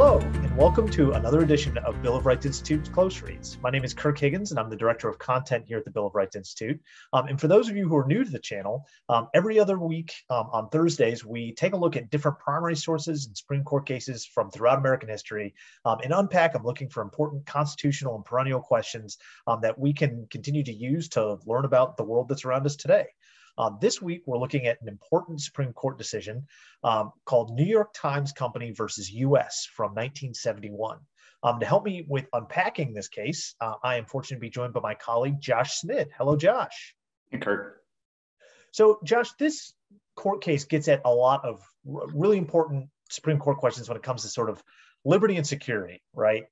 Hello, and welcome to another edition of Bill of Rights Institute's Close Reads. My name is Kirk Higgins, and I'm the Director of Content here at the Bill of Rights Institute. And for those of you who are new to the channel, every other week on Thursdays, we take a look at different primary sources and Supreme Court cases from throughout American history and unpack them, looking for important constitutional and perennial questions that we can continue to use to learn about the world that's around us today. This week, we're looking at an important Supreme Court decision called New York Times Company v. U.S. from 1971. To help me with unpacking this case, I am fortunate to be joined by my colleague, Josh Smith. Hello, Josh. Hey, Kurt. So, Josh, this court case gets at a lot of really important Supreme Court questions when it comes to sort of liberty and security, right?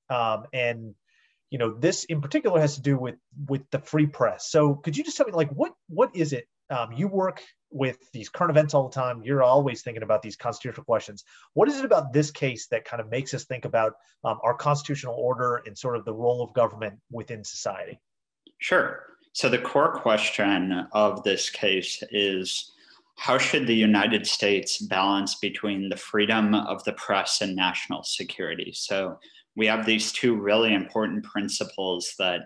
You know, this in particular has to do with the free press. So could you just tell me, like, what is it? You work with these current events all the time. You're always thinking about these constitutional questions. What is it about this case that kind of makes us think about our constitutional order and sort of the role of government within society? Sure. So the core question of this case is, how should the United States balance between the freedom of the press and national security? So we have these two really important principles that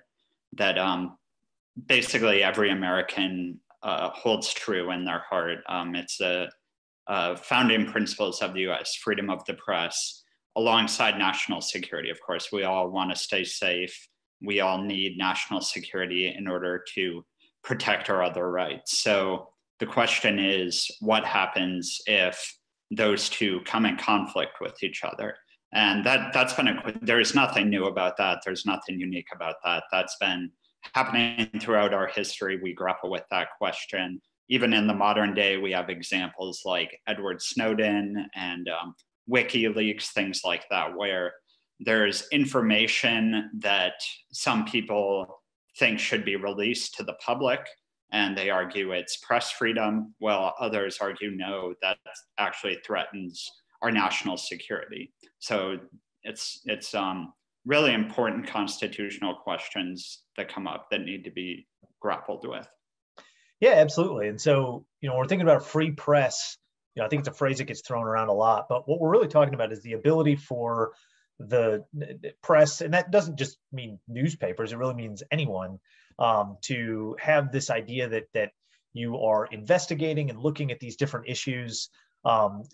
basically every American holds true in their heart. It's the founding principles of the U.S., freedom of the press, alongside national security. Of course, we all want to stay safe. We all need national security in order to protect our other rights. So the question is, what happens if those two come in conflict with each other? And that's been there is nothing new about that. There's nothing unique about that. That's been happening throughout our history. We grapple with that question. Even in the modern day, we have examples like Edward Snowden and WikiLeaks, things like that, where there's information that some people think should be released to the public, and they argue it's press freedom, while others argue, no, that actually threatens our national security. So it's really important constitutional questions that come up that need to be grappled with. Yeah, absolutely. And so, you know, we're thinking about free press. You know, I think it's a phrase that gets thrown around a lot, but what we're really talking about is the ability for the press, and that doesn't just mean newspapers, it really means anyone, to have this idea that you are investigating and looking at these different issues.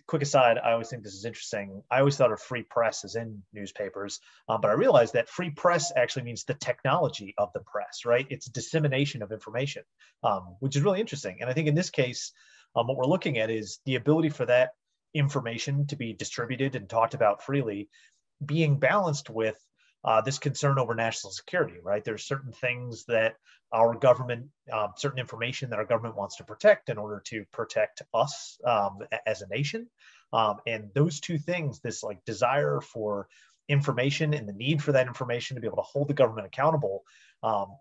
Quick aside, I always think this is interesting. I always thought of free press as in newspapers, but I realized that free press actually means the technology of the press, right? It's dissemination of information, which is really interesting. And I think in this case, what we're looking at is the ability for that information to be distributed and talked about freely being balanced with this concern over national security, right? There's certain things that our government, certain information that our government wants to protect in order to protect us as a nation. And those two things, this like desire for information and the need for that information to be able to hold the government accountable,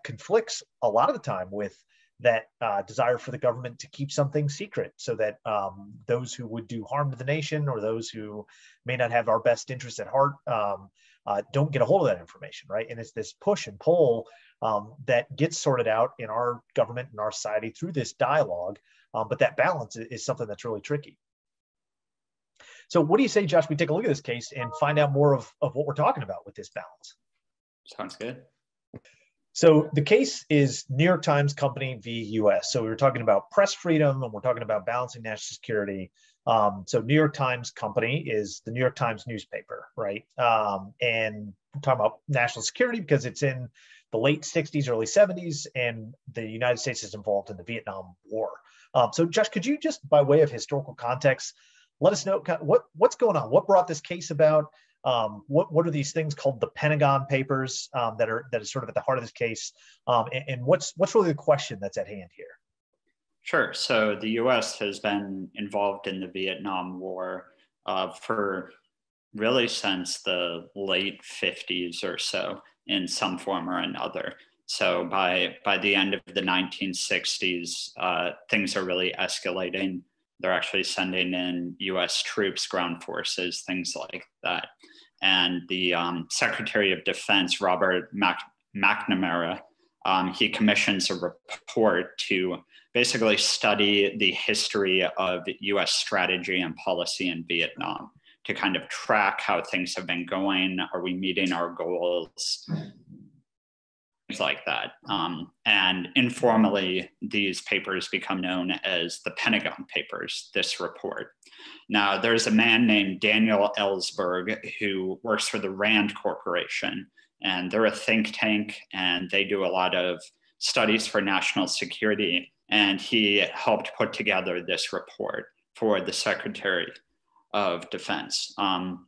conflicts a lot of the time with that desire for the government to keep something secret so that those who would do harm to the nation or those who may not have our best interests at heart don't get a hold of that information, right? And it's this push and pull that gets sorted out in our government and our society through this dialogue, but that balance is something that's really tricky. So what do you say, Josh, we take a look at this case and find out more of what we're talking about with this balance? Sounds good. So the case is New York Times Company v. U.S. So we were talking about press freedom and we're talking about balancing national security. So New York Times Company is the New York Times newspaper, right? And we're talking about national security because it's in the late 60s, early 70s, and the United States is involved in the Vietnam War. So Josh, could you just, by way of historical context, let us know what's going on? What brought this case about? What are these things called the Pentagon Papers that is sort of at the heart of this case, and what's really the question that's at hand here? Sure. So the U.S. has been involved in the Vietnam War for really since the late 50s or so, in some form or another. So by the end of the 1960s, things are really escalating. They're actually sending in U.S. troops, ground forces, things like that. And the Secretary of Defense, Robert McNamara, he commissions a report to basically study the history of U.S. strategy and policy in Vietnam to kind of track how things have been going. Are we meeting our goals? Things like that. And informally, these papers become known as the Pentagon Papers, this report. Now, there's a man named Daniel Ellsberg who works for the Rand Corporation, and they're a think tank, and they do a lot of studies for national security. And he helped put together this report for the Secretary of Defense. Now,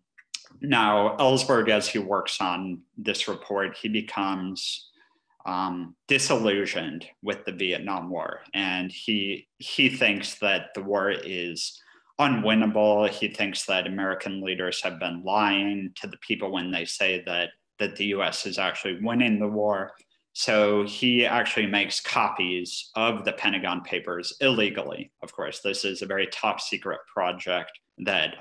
Ellsberg, as he works on this report, he becomes disillusioned with the Vietnam War. And he thinks that the war is unwinnable. He thinks that American leaders have been lying to the people when they say that the US is actually winning the war. So he actually makes copies of the Pentagon Papers illegally. Of course, this is a very top secret project that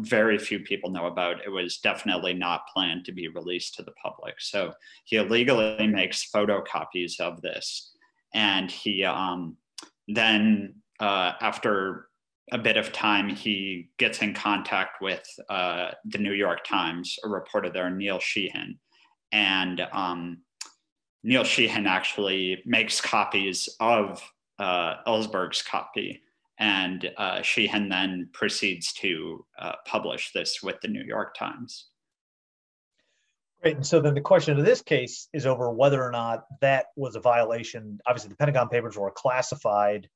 very few people know about. It was definitely not planned to be released to the public. So he illegally makes photocopies of this. And he then after a bit of time, he gets in contact with the New York Times, a reporter there, Neil Sheehan. And Neil Sheehan actually makes copies of Ellsberg's copy. And Sheehan then proceeds to publish this with the New York Times. Great. And so then the question of this case is over whether or not that was a violation. Obviously, the Pentagon Papers were a classified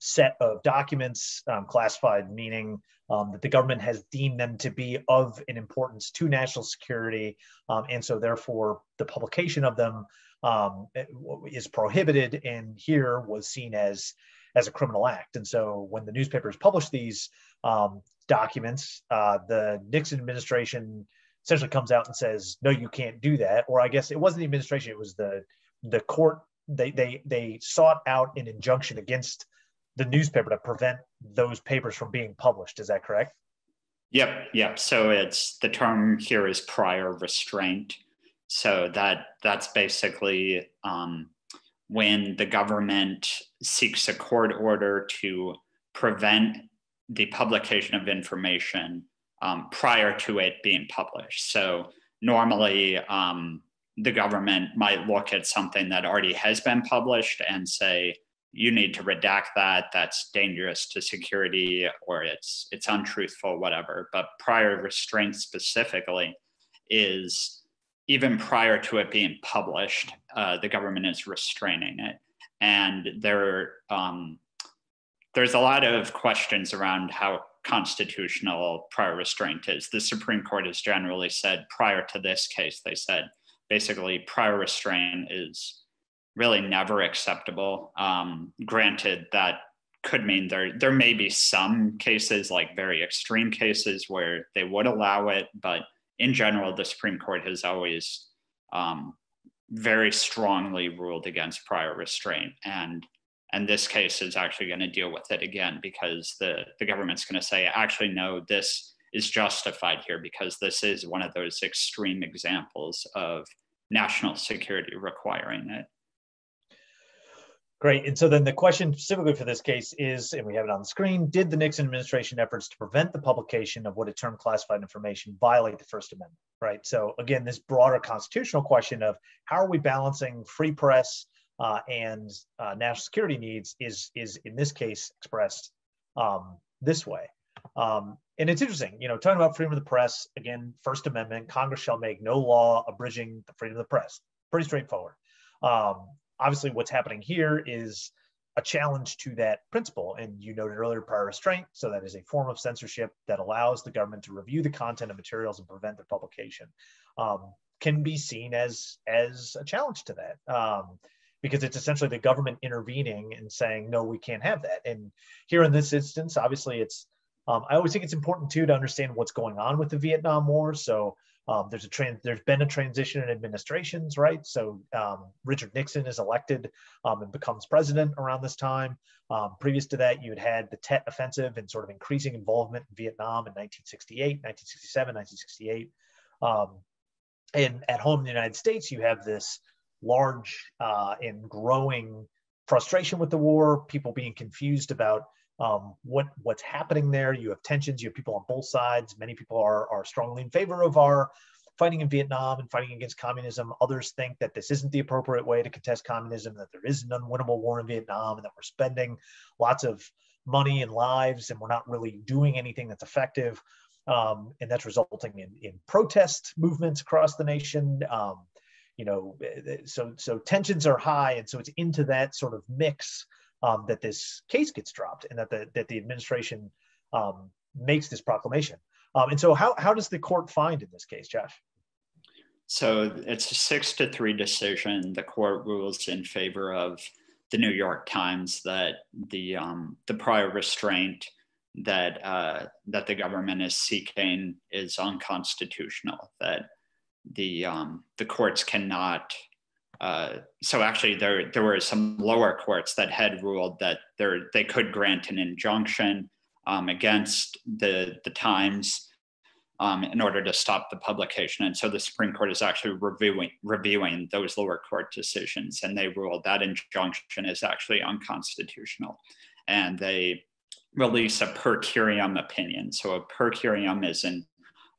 set of documents, classified meaning that the government has deemed them to be of an importance to national security. And so therefore, the publication of them is prohibited, and here was seen as a criminal act. And so when the newspapers published these documents, the Nixon administration essentially comes out and says, no, you can't do that. Or I guess it wasn't the administration, it was the court. They sought out an injunction against the newspaper to prevent those papers from being published. Is that correct? Yep. So it's, the term here is prior restraint. So that's basically when the government seeks a court order to prevent the publication of information prior to it being published. So normally the government might look at something that already has been published and say, you need to redact that, that's dangerous to security, or it's untruthful, whatever. But prior restraint specifically is even prior to it being published, the government is restraining it. And there's a lot of questions around how constitutional prior restraint is. The Supreme Court has generally said, prior to this case, they said, basically prior restraint is really never acceptable. Granted, that could mean there may be some cases, like very extreme cases, where they would allow it, but in general, the Supreme Court has always very strongly ruled against prior restraint. And this case is actually going to deal with it again, because the government's going to say, actually, no, this is justified here because this is one of those extreme examples of national security requiring it. Great. And so then the question specifically for this case is, and we have it on the screen, did the Nixon administration efforts to prevent the publication of what it termed classified information violate the First Amendment, right? So again, this broader constitutional question of how are we balancing free press and national security needs is in this case expressed this way. And it's interesting, you know, talking about freedom of the press, again, First Amendment, Congress shall make no law abridging the freedom of the press. Pretty straightforward. Obviously, what's happening here is a challenge to that principle. And you noted earlier prior restraint. So that is a form of censorship that allows the government to review the content of materials and prevent their publication. Can be seen as a challenge to that because it's essentially the government intervening and saying, no, we can't have that. And here in this instance, obviously, it's I always think it's important, too, to understand what's going on with the Vietnam War. So there's been a transition in administrations, right? So Richard Nixon is elected and becomes president around this time. Previous to that, you had the Tet Offensive and sort of increasing involvement in Vietnam in 1968, 1967, 1968. And at home in the United States, you have this large and growing frustration with the war, people being confused about what's happening there. You have tensions, you have people on both sides. Many people are strongly in favor of our fighting in Vietnam and fighting against communism. Others think that this isn't the appropriate way to contest communism, that there is an unwinnable war in Vietnam, and that we're spending lots of money and lives and we're not really doing anything that's effective. And that's resulting in protest movements across the nation. You know, so tensions are high, and so it's into that sort of mix that this case gets dropped, and that the administration makes this proclamation. And so, how does the court find in this case, Josh? So it's a 6-3 decision. The court rules in favor of the New York Times that the prior restraint that that the government is seeking is unconstitutional. That the courts cannot, so actually there were some lower courts that had ruled that they could grant an injunction against the Times in order to stop the publication. And so the Supreme Court is actually reviewing those lower court decisions, and they ruled that injunction is actually unconstitutional. And they release a per curiam opinion. So a per curiam is an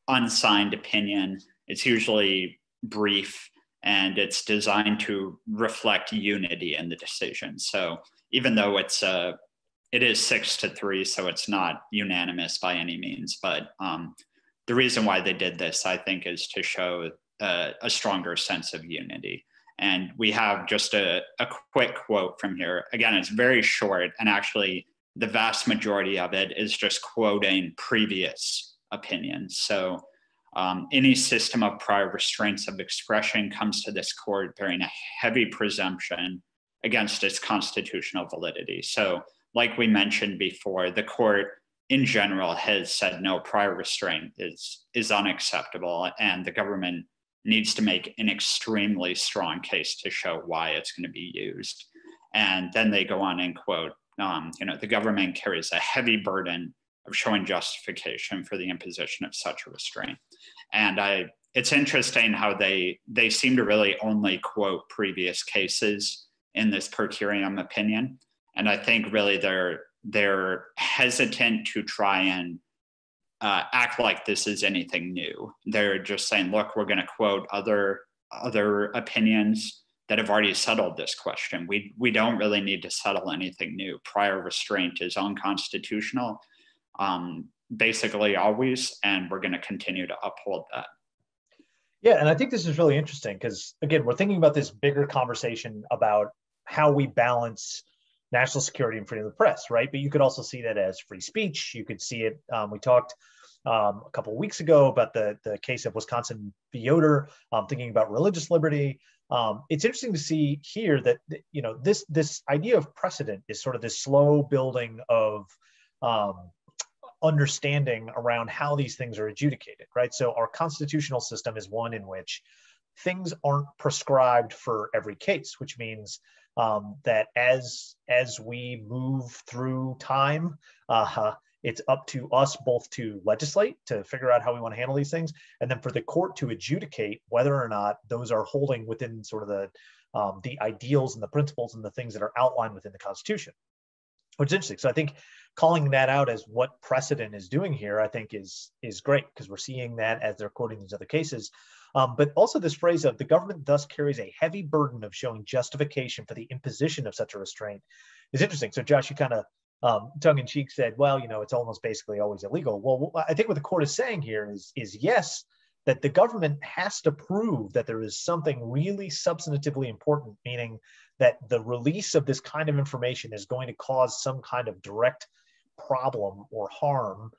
unsigned opinion. It's usually brief, and it's designed to reflect unity in the decision. So even though it is 6-3, so it's not unanimous by any means, but the reason why they did this, I think, is to show a stronger sense of unity. And we have just a quick quote from here. Again, it's very short, and actually the vast majority of it is just quoting previous opinions. So any system of prior restraints of expression comes to this court bearing a heavy presumption against its constitutional validity. So like we mentioned before, the court in general has said, no, prior restraint is unacceptable, and the government needs to make an extremely strong case to show why it's going to be used. And then they go on and quote, you know, the government carries a heavy burden of showing justification for the imposition of such a restraint. And it's interesting how they seem to really only quote previous cases in this per curiam opinion. And I think really they're hesitant to try and act like this is anything new. They're just saying, look, we're going to quote other opinions that have already settled this question. We don't really need to settle anything new. Prior restraint is unconstitutional, basically always, and we're going to continue to uphold that. Yeah, and I think this is really interesting because, again, we're thinking about this bigger conversation about how we balance national security and freedom of the press, right? But you could also see that as free speech. You could see it, we talked a couple of weeks ago about the case of Wisconsin v. Yoder, thinking about religious liberty. It's interesting to see here that, you know, this idea of precedent is sort of this slow building of understanding around how these things are adjudicated, right? So our constitutional system is one in which things aren't prescribed for every case, which means that as we move through time, it's up to us both to legislate, to figure out how we want to handle these things, and then for the court to adjudicate whether or not those are holding within sort of the ideals and the principles and the things that are outlined within the Constitution, which is interesting. So I think calling that out as what precedent is doing here, I think is great, because we're seeing that as they're quoting these other cases. But also this phrase of the government thus carries a heavy burden of showing justification for the imposition of such a restraint is interesting. So Josh, you kind of tongue-in-cheek said, well, you know, it's almost basically always illegal. Well, I think what the court is saying here is yes, that the government has to prove that there is something really substantively important, meaning that the release of this kind of information is going to cause some kind of direct problem or harm,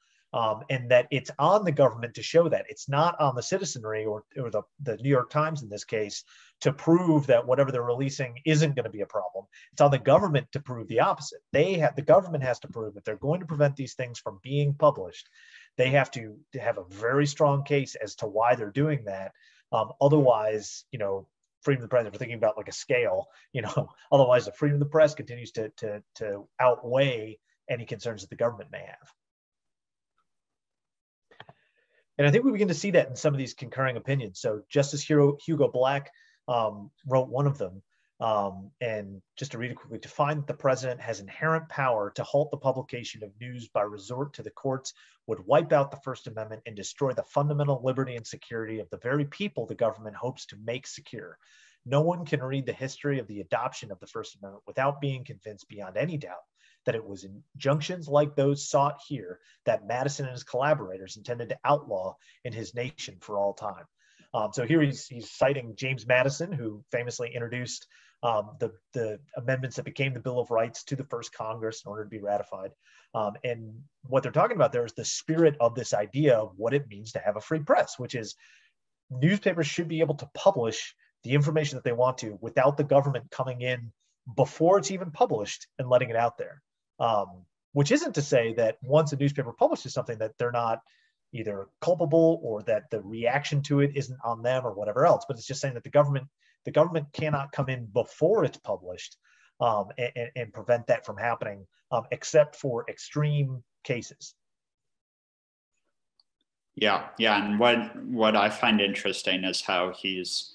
and that it's on the government to show that. It's not on the citizenry or the New York Times in this case to prove that whatever they're releasing isn't going to be a problem. It's on the government to prove the opposite. The government has to prove that they're going to prevent these things from being published. They have to have a very strong case as to why they're doing that. Otherwise, you know, freedom of the press, if we're thinking about like a scale, you know, otherwise the freedom of the press continues to outweigh any concerns that the government may have. And I think we begin to see that in some of these concurring opinions. So Justice Hugo Black wrote one of them And just to read it quickly, to find that the president has inherent power to halt the publication of news by resort to the courts would wipe out the First Amendment and destroy the fundamental liberty and security of the very people the government hopes to make secure. No one can read the history of the adoption of the First Amendment without being convinced beyond any doubt that it was injunctions like those sought here that Madison and his collaborators intended to outlaw in his nation for all time. So here he's citing James Madison, who famously introduced the amendments that became the Bill of Rights to the first Congress in order to be ratified. And what they're talking about there is the spirit of this idea of what it means to have a free press, which is newspapers should be able to publish the information that they want to without the government coming in before it's even published and letting it out there. Which isn't to say that once a newspaper publishes something that they're not either culpable or that the reaction to it isn't on them or whatever else, but it's just saying that the government cannot come in before it's published and prevent that from happening, except for extreme cases. Yeah, yeah, and what I find interesting is how he's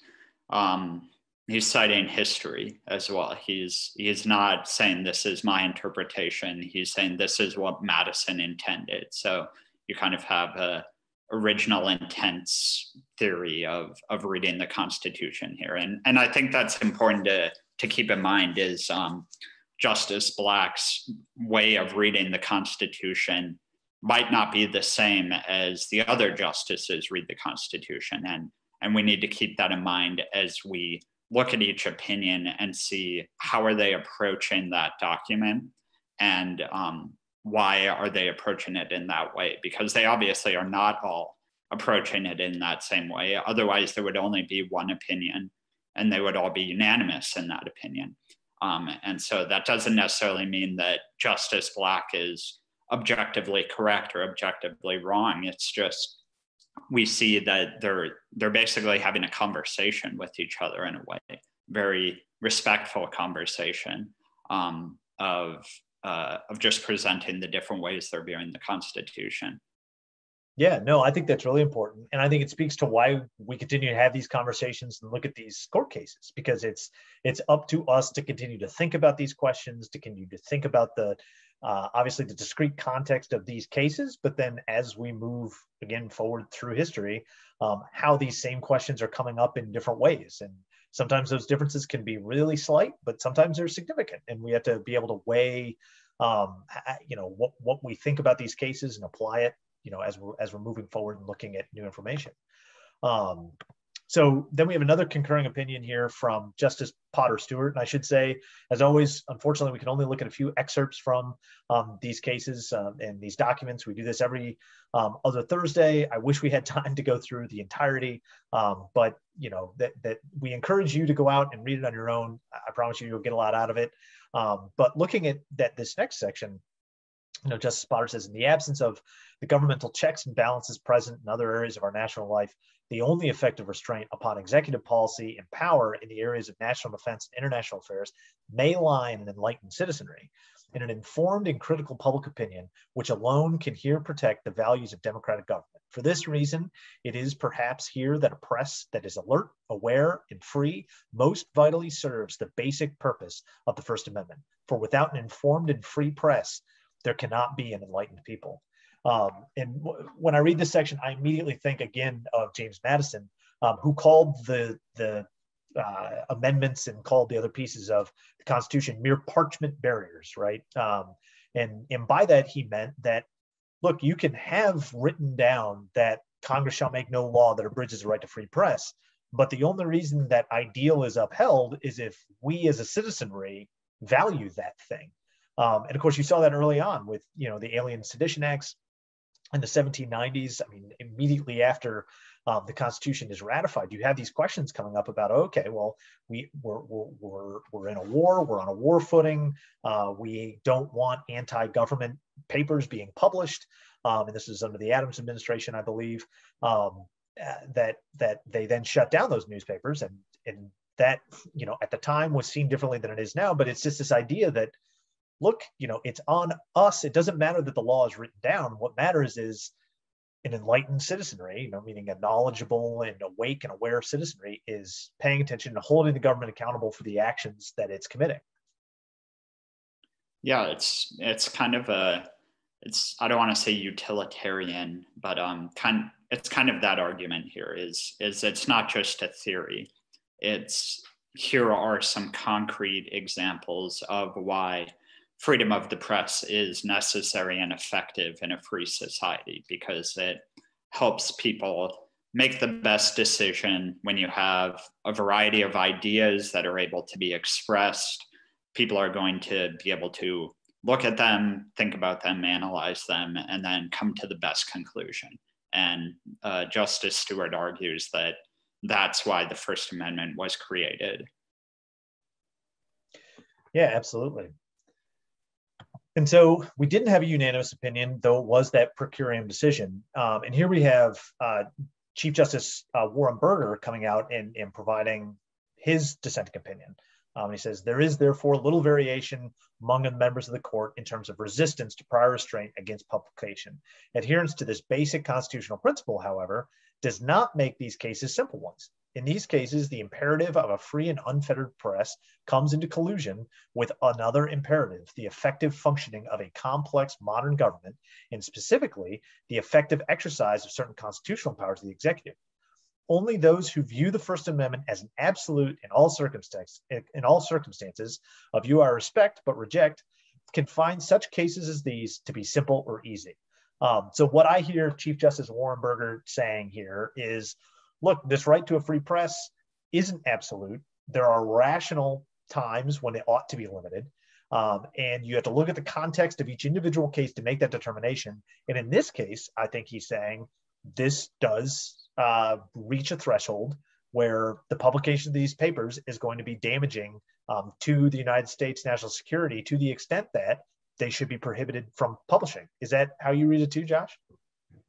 citing history as well. He's not saying this is my interpretation. He's saying this is what Madison intended. So you kind of have a original intents theory of reading the Constitution here. And I think that's important to keep in mind is Justice Black's way of reading the Constitution might not be the same as the other justices read the Constitution. And we need to keep that in mind as we look at each opinion and see how are they approaching that document and why are they approaching it in that way? Because they obviously are not all approaching it in that same way. Otherwise, there would only be one opinion and they would all be unanimous in that opinion. And so that doesn't necessarily mean that Justice Black is objectively correct or objectively wrong. It's just we see that they're basically having a conversation with each other in a way, very respectful conversation of just presenting the different ways they're viewing the Constitution. Yeah, no, I think that's really important. And I think it speaks to why we continue to have these conversations and look at these court cases, because it's up to us to continue to think about these questions, to continue to think about the obviously the discrete context of these cases, but then as we move again forward through history, how these same questions are coming up in different ways. And sometimes those differences can be really slight, but sometimes they're significant. And we have to be able to weigh, what we think about these cases and apply it, as we're moving forward and looking at new information. So then we have another concurring opinion here from Justice Potter Stewart. And I should say, as always, unfortunately, we can only look at a few excerpts from these cases and these documents. We do this every other Thursday. I wish we had time to go through the entirety, but that we encourage you to go out and read it on your own. I promise you, you'll get a lot out of it. But looking at this next section, Justice Potter says, in the absence of the governmental checks and balances present in other areas of our national life, the only effective restraint upon executive policy and power in the areas of national defense and international affairs may lie in an enlightened citizenry, in an informed and critical public opinion, which alone can here protect the values of democratic government. For this reason, it is perhaps here that a press that is alert, aware, and free most vitally serves the basic purpose of the First Amendment. For without an informed and free press, there cannot be an enlightened people. And when I read this section, I immediately think again of James Madison, who called the amendments and called the other pieces of the Constitution mere parchment barriers, right? And by that, he meant that, look, you can have written down that Congress shall make no law that abridges the right to free press, but the only reason that ideal is upheld is if we as a citizenry value that thing. And of course, you saw that early on with, the Alien Sedition Acts in the 1790s. I mean, immediately after the Constitution is ratified, you have these questions coming up about, okay, well, we're in a war, we're on a war footing, we don't want anti-government papers being published, and this is under the Adams administration, I believe, that they then shut down those newspapers, and that at the time was seen differently than it is now, but it's just this idea that, look, it's on us. It doesn't matter that the law is written down. What matters is an enlightened citizenry, meaning a knowledgeable and awake and aware citizenry, is paying attention and holding the government accountable for the actions that it's committing. Yeah, it's kind of a, I don't want to say utilitarian, but it's kind of that argument here is it's not just a theory. It's here are some concrete examples of why freedom of the press is necessary and effective in a free society, because it helps people make the best decision when you have a variety of ideas that are able to be expressed. People are going to be able to look at them, think about them, analyze them, and then come to the best conclusion. And Justice Stewart argues that that's why the First Amendment was created. Yeah, absolutely. And so we didn't have a unanimous opinion, though it was that per curiam decision. And here we have Chief Justice Warren Burger coming out and providing his dissenting opinion. He says, there is therefore little variation among the members of the court in terms of resistance to prior restraint against publication. Adherence to this basic constitutional principle, however, does not make these cases simple ones. In these cases, the imperative of a free and unfettered press comes into collusion with another imperative, the effective functioning of a complex modern government, and specifically the effective exercise of certain constitutional powers of the executive. Only those who view the First Amendment as an absolute in all circumstances of you I respect but reject can find such cases as these to be simple or easy. So what I hear Chief Justice Warren Burger saying here is, look, this right to a free press isn't absolute. There are rational times when it ought to be limited. And you have to look at the context of each individual case to make that determination. And in this case, I think he's saying this does reach a threshold where the publication of these papers is going to be damaging to the United States national security to the extent that they should be prohibited from publishing. Is that how you read it too, Josh?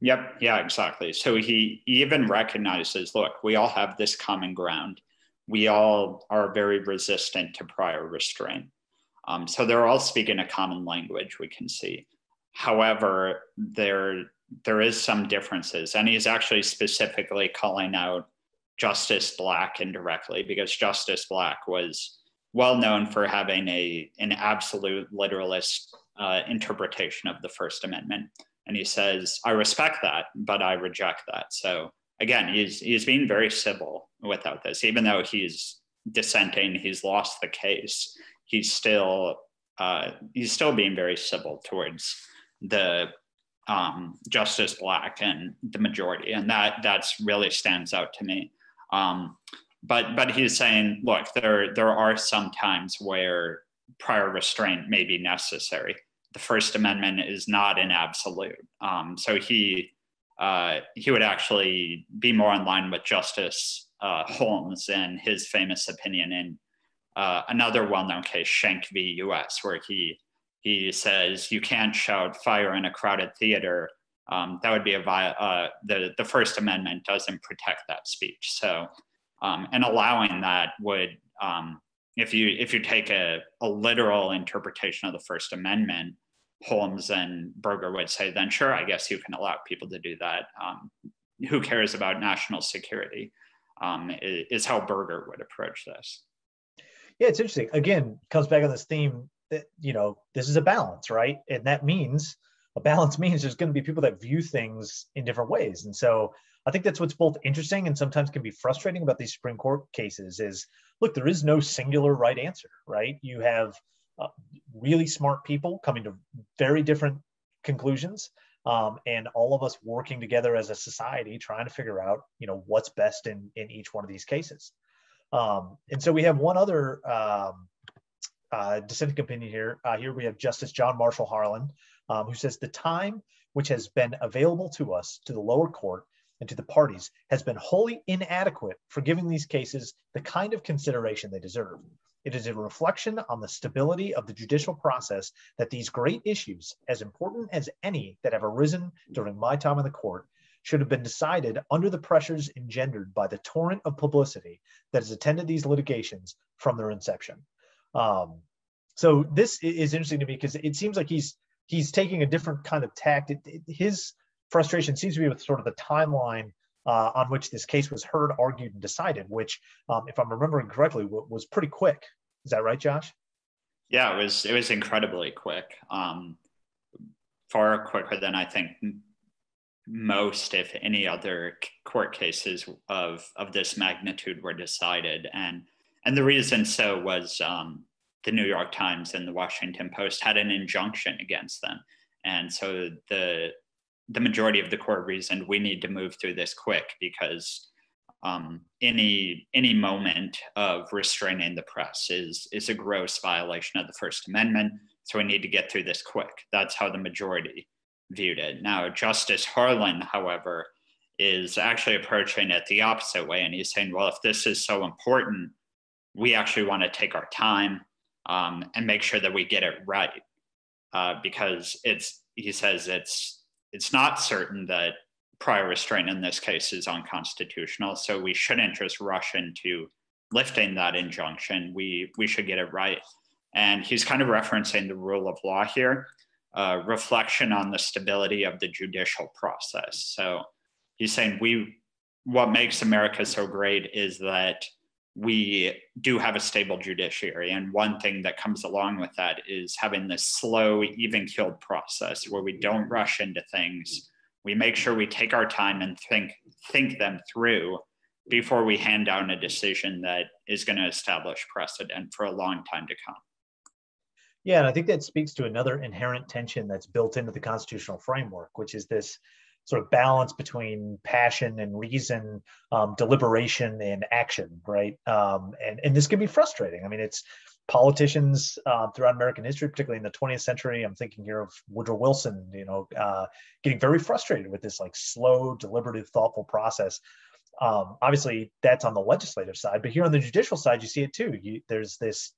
Yep. Yeah, exactly. So he even recognizes, look, we all have this common ground. We all are very resistant to prior restraint. So they're all speaking a common language, we can see. However, there is some differences, and he's actually specifically calling out Justice Black indirectly, because Justice Black was well known for having an absolute literalist interpretation of the First Amendment. And he says, I respect that, but I reject that. So again, he's being very civil without this. Even though he's dissenting, he's lost the case, he's still being very civil towards the Justice Black and the majority, and that's really stands out to me. But he's saying, look, there are some times where prior restraint may be necessary. The First Amendment is not an absolute. So he would actually be more in line with Justice Holmes and his famous opinion in another well-known case, Schenck v. U.S., where he says, you can't shout fire in a crowded theater. That would be the First Amendment doesn't protect that speech. So, and allowing that would, if you take a literal interpretation of the First Amendment, Holmes and Burger would say, then sure, I guess you can allow people to do that. Who cares about national security, is how Burger would approach this. Yeah, it's interesting. Again, comes back on this theme. This is a balance, right? And that means a balance means there's going to be people that view things in different ways. And so I think that's what's both interesting and sometimes can be frustrating about these Supreme Court cases is, look, there is no singular right answer, right? You have really smart people coming to very different conclusions, and all of us working together as a society trying to figure out, what's best in each one of these cases. And so we have one other dissenting opinion here. Here we have Justice John Marshall Harlan, who says the time which has been available to us, to the lower court and to the parties, has been wholly inadequate for giving these cases the kind of consideration they deserve. It is a reflection on the stability of the judicial process that these great issues, as important as any that have arisen during my time in the court, should have been decided under the pressures engendered by the torrent of publicity that has attended these litigations from their inception. So this is interesting to me because it seems like he's taking a different kind of tact. His frustration seems to be with sort of the timeline on which this case was heard, argued, and decided, which, if I'm remembering correctly, was pretty quick. Is that right, Josh? Yeah, it was incredibly quick, far quicker than I think most, if any, other court cases of this magnitude were decided. And the reason so was the New York Times and the Washington Post had an injunction against them. And so the majority of the court reasoned we need to move through this quick because any moment of restraining the press is a gross violation of the First Amendment. So we need to get through this quick. That's how the majority viewed it. Now, Justice Harlan, however, is actually approaching it the opposite way. And he's saying, well, if this is so important, we actually want to take our time and make sure that we get it right. Because he says it's not certain that prior restraint in this case is unconstitutional, so we shouldn't just rush into lifting that injunction. We should get it right. And he's kind of referencing the rule of law here, reflection on the stability of the judicial process. So he's saying what makes America so great is that we do have a stable judiciary. And one thing that comes along with that is having this slow, even-keeled process where we don't rush into things. We make sure we take our time and think them through before we hand down a decision that is going to establish precedent for a long time to come. Yeah, and I think that speaks to another inherent tension that's built into the constitutional framework, which is this sort of balance between passion and reason, deliberation and action, right? And this can be frustrating. I mean, it's politicians throughout American history, particularly in the 20th century, I'm thinking here of Woodrow Wilson, getting very frustrated with this like slow, deliberative, thoughtful process. Obviously, that's on the legislative side, but here on the judicial side, you see it too. There's this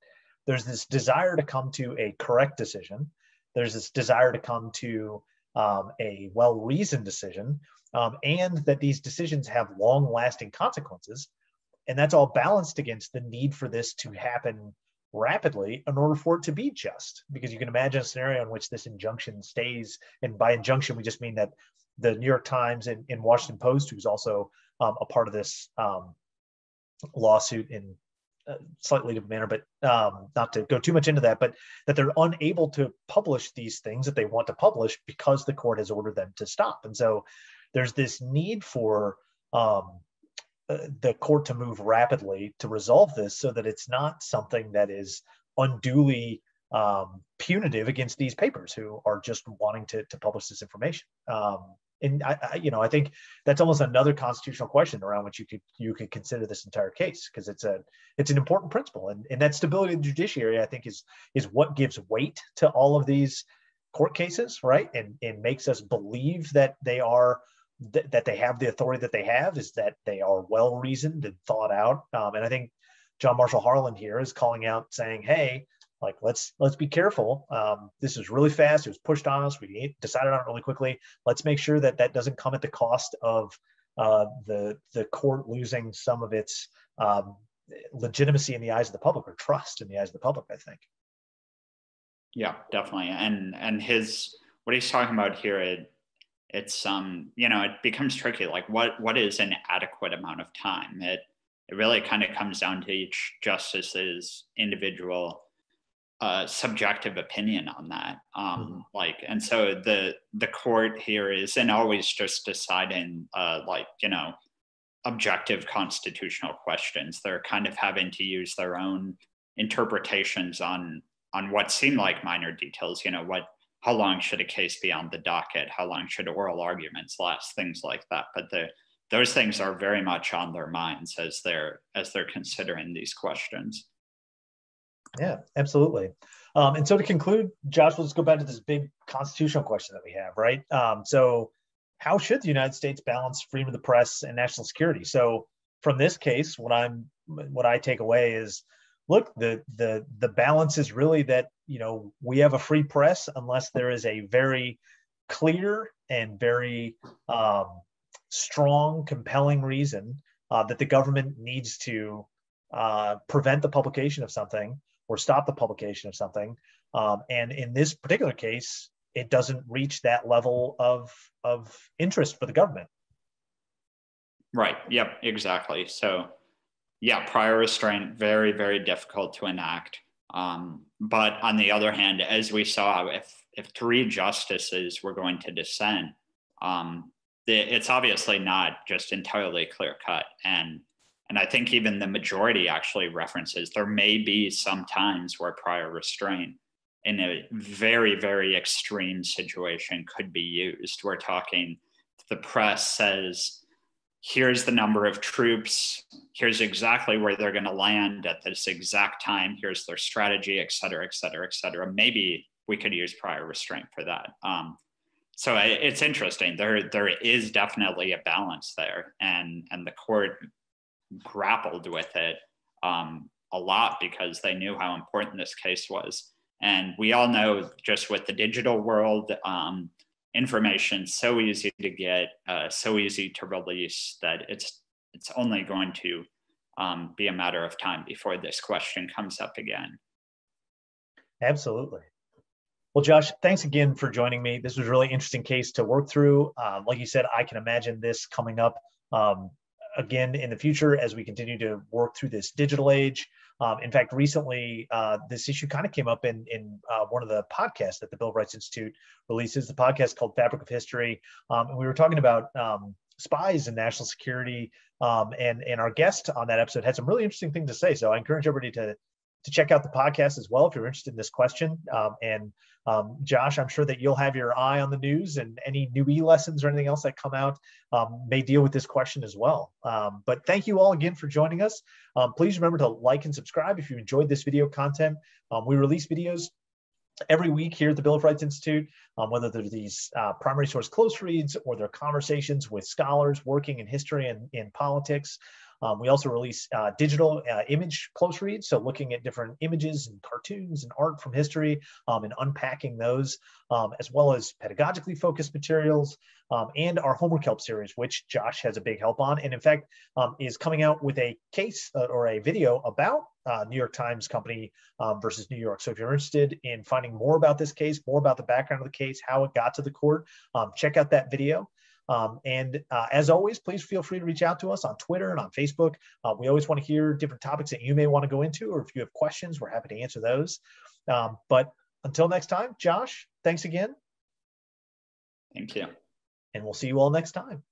desire to come to a correct decision. There's this desire to come to a well-reasoned decision, and that these decisions have long-lasting consequences. And that's all balanced against the need for this to happen rapidly in order for it to be just, because you can imagine a scenario in which this injunction stays. And by injunction, we just mean that the New York Times and Washington Post, who's also a part of this lawsuit in a slightly different manner, but not to go too much into that, but that they're unable to publish these things that they want to publish because the court has ordered them to stop. And so there's this need for the court to move rapidly to resolve this so that it's not something that is unduly punitive against these papers who are just wanting to publish this information. And I think that's almost another constitutional question around which you could consider this entire case, because it's an important principle, and that stability of the judiciary, I think, is what gives weight to all of these court cases, right? And makes us believe that they are that they have the authority that they have, is that they are well reasoned and thought out. And I think John Marshall Harlan here is calling out, saying, "Hey, like, let's be careful. This is really fast. It was pushed on us. We decided on it really quickly. Let's make sure that doesn't come at the cost of the court losing some of its legitimacy in the eyes of the public, or trust in the eyes of the public," I think. Yeah, definitely. And what he's talking about here, it becomes tricky. Like, what is an adequate amount of time? It really kind of comes down to each justice's individual subjective opinion on that. And so the court here isn't always just deciding objective constitutional questions. They're kind of having to use their own interpretations on what seem like minor details. How long should a case be on the docket? How long should oral arguments last? Things like that. But those things are very much on their minds as they're considering these questions. Yeah, absolutely. And so to conclude, Josh, we'll just go back to this big constitutional question that we have, right? So how should the United States balance freedom of the press and national security? So from this case, what I take away is, look, the balance is really that, we have a free press unless there is a very clear and very strong, compelling reason that the government needs to prevent the publication of something or stop the publication of something. And in this particular case, it doesn't reach that level of interest for the government. Right. Yep, exactly. So yeah, prior restraint, very, very difficult to enact. But on the other hand, as we saw, if three justices were going to dissent, it's obviously not just entirely clear cut. And I think even the majority actually references, there may be some times where prior restraint in a very, very extreme situation could be used. We're talking, the press says, here's the number of troops, here's exactly where they're gonna land at this exact time, here's their strategy, et cetera, et cetera, et cetera. Maybe we could use prior restraint for that. So it's interesting, there is definitely a balance there, and the court grappled with it a lot because they knew how important this case was. And we all know, just with the digital world, information so easy to get, so easy to release, that it's only going to be a matter of time before this question comes up again. Absolutely. Well, Josh, thanks again for joining me. This was a really interesting case to work through. Like you said, I can imagine this coming up again in the future as we continue to work through this digital age. In fact, recently, this issue kind of came up in one of the podcasts that the Bill of Rights Institute releases, the podcast called Fabric of History. And we were talking about spies and national security. And our guest on that episode had some really interesting things to say. So I encourage everybody to check out the podcast as well if you're interested in this question. And Josh, I'm sure that you'll have your eye on the news, and any new e-lessons or anything else that come out may deal with this question as well. But thank you all again for joining us. Please remember to like and subscribe if you enjoyed this video content. We release videos every week here at the Bill of Rights Institute, whether they're these primary source close reads or they're conversations with scholars working in history and in politics. We also release digital image close reads, so looking at different images and cartoons and art from history and unpacking those, as well as pedagogically focused materials and our homework help series, which Josh has a big help on, and in fact is coming out with a case or a video about New York Times Company versus New York. So if you're interested in finding more about this case, more about the background of the case, how it got to the court, check out that video. And as always, please feel free to reach out to us on Twitter and on Facebook. We always want to hear different topics that you may want to go into, or if you have questions, we're happy to answer those. But until next time, Josh, thanks again. Thank you. And we'll see you all next time.